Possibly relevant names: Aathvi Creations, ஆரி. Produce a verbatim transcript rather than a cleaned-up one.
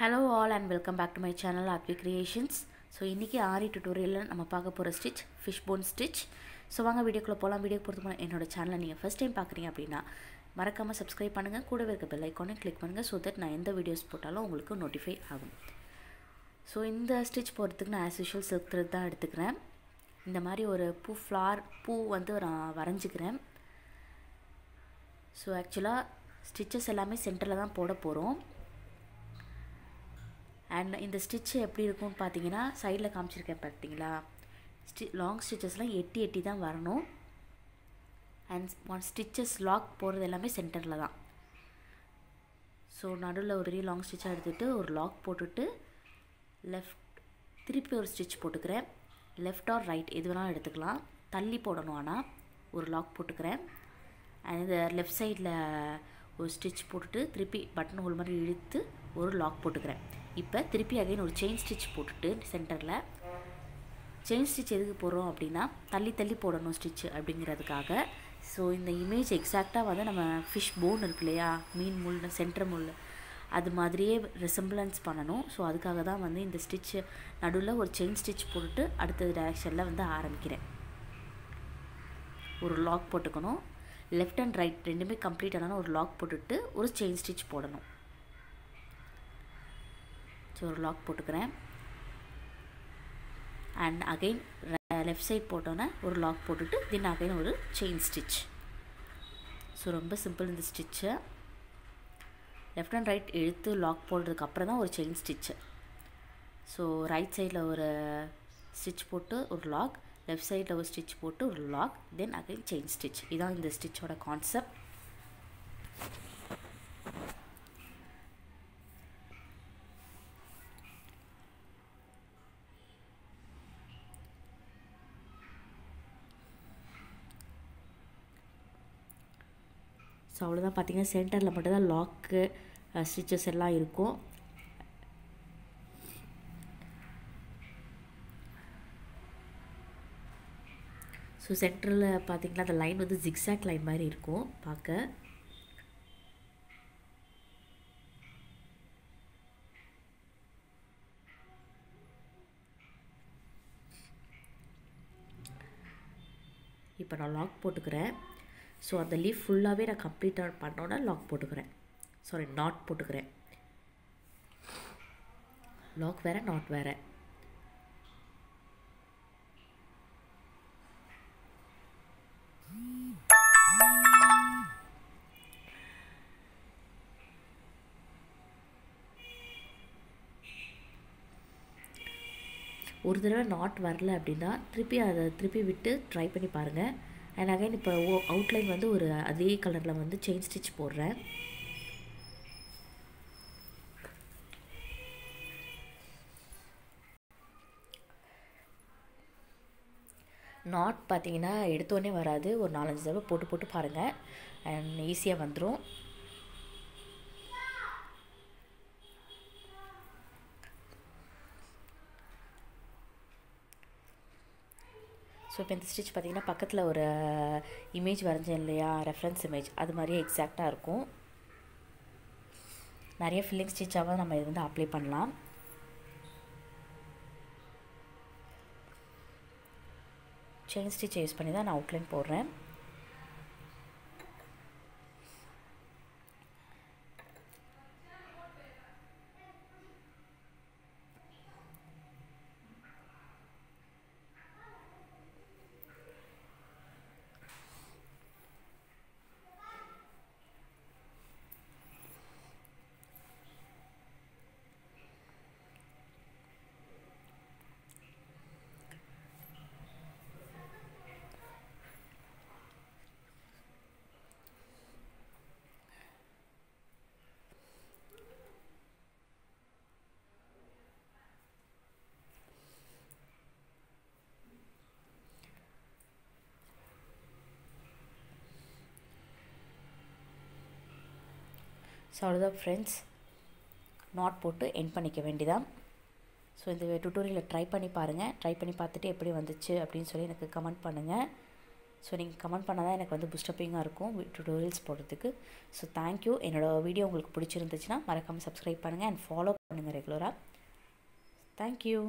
Hello all and welcome back to my channel Aathvi Creations. So இன்னைக்கு ஆரி tutorial நம்ம பார்க்க போற stitch fishbone stitch. So வாங்க வீடியோக்குள்ள போலாம். வீடியோ பொறுத்துமா என்னோட சேனலை நீங்க first time பார்க்கறீங்க அப்படினா மறக்காம subscribe பண்ணுங்க. கூடவே இருக்க bell icon-ஐ click பண்ணுங்க so that நான் எந்த videos போட்டாலும் உங்களுக்கு notify ஆகும். So இந்த stitch போறதுக்கு நான் as usual silk thread தான் எடுத்துக்கிறேன். இந்த மாதிரி ஒரு பூ flower பூ வந்து வரைஞ்சிக்கிறேன். So actually stitches எல்லாமே சென்டர்ல தான் போட போறோம். And in the stitch எப்படி இருக்கும்னு பாத்தீங்கன்னா சைடுல காமிச்சிருக்கேன் பாத்தீங்களா long stitchesல eighty eighty தான் வரணும் and one stitches lock போறது எல்லாமே சென்டர்ல தான் சோ நடுவுல ஒரு long stitch எடுத்துட்டு ஒரு lock போட்டுட்டு left திருப்பி ஒரு stitch போட்டுக்கறேன் left or right எது வேணா எடுத்துக்கலாம் தள்ளி போடணும் ஆனா ஒரு lock போட்டுக்கறேன் and the left sideல ஒரு stitch போட்டுட்டு திருப்பி button hole மாதிரி இழுத்து ஒரு lock போட்டுக்கறேன் இப்போ திருப்பி again ஒரு chain stitch போட்டுட்டு சென்டர்ல chain stitch எதுக்கு போறோம் அப்படினா தள்ளி தள்ளி போடணும் stitch அப்படிங்கிறதுக்காக சோ இந்த இமேஜ் எக்ஸாக்ட்டா வந்து நம்ம fish bone இருக்குலையா மீன் முள் சென்டர் முள் அது மாதிரியே ரெசெம்பிளன்ஸ் பண்ணனும் சோ அதுக்காக தான் வந்து இந்த stitch நடுவுல ஒரு chain stitch போட்டுட்டு அடுத்த டைரக்ஷன்ல வந்து ஆரம்பிக்கிறேன் ஒரு lock போட்டுக்கணும் left and right ரெண்டுமே கம்ப்ளீட் ஆனான ஒரு lock போட்டுட்டு ஒரு chain stitch போடணும் So lock போட்டுக்கிறேன் and again left side போட்டோனா ஒரு lock போட்டுட்டு then again ஒரு chain stitch so ரொம்ப சிம்பிள் இந்த stitch left and right எடுத்து lock போடுறதுக்கு அப்புறம் தான் ஒரு chain stitch so right sideல ஒரு stitch போட்டு ஒரு lock left sideல ஒரு stitch போட்டு ஒரு lock then again chain stitch இதான் இந்த stitch ஓட concept So அவ்வளவுதான் பாத்தீங்க சென்டர்ல மட்டும் தான் லாக் ஸ்டிச்சஸ் எல்லாம் இருக்கும் சோ சென்டர்ல பாத்தீங்களா அந்த லைன் வந்து zigzag லைன் மாதிரி இருக்கும் பாக்க இப்போ நான் லாக் போட்டுக்கிறேன் So, the leaf full away na complete or pannona lock potukuren sorry knot potukuren lock vera knot vera oru thara knot varala appadina திருப்பி அதை திருப்பி விட்டு try பண்ணி பாருங்க And again, இப்போ அவுட்லைன் வந்து ஒரு அதே கலர்ல வந்து chain stitch போடுறேன் knot பாத்தீங்கன்னா எடுத்தோனே வராது ஒரு நாலஞ்சு தடவை போட்டு போட்டு பாருங்க and ஈஸியா வந்துரும் So, if you stitch, you can see an image or reference image. That's exact. We can apply filling stitch. Chain stitch use the outline. So அவ்வளவுதான் friends knot போட்டு end பண்ணிக்க வேண்டியதான் சோ இந்த டியூட்டோரியலை ட்ரை பண்ணி பாருங்க try பண்ணி பார்த்துட்டு எப்படி வந்துச்சு அப்படினு சொல்லி எனக்கு கமெண்ட் பண்ணுங்க ஸோ நீங்கள் கமெண்ட் பண்ணால் தான் எனக்கு வந்து புஸ்டப்பிங்காக இருக்கும் டுட்டோரியல்ஸ் போடுறதுக்கு. So thank you. என்னோடய வீடியோ உங்களுக்கு பிடிச்சிருந்துச்சுன்னா மறக்காமல் சப்ஸ்கிரைப் பண்ணுங்கள் அண்ட் ஃபாலோ பண்ணுங்கள் ரெகுலராக. தேங்க்யூ.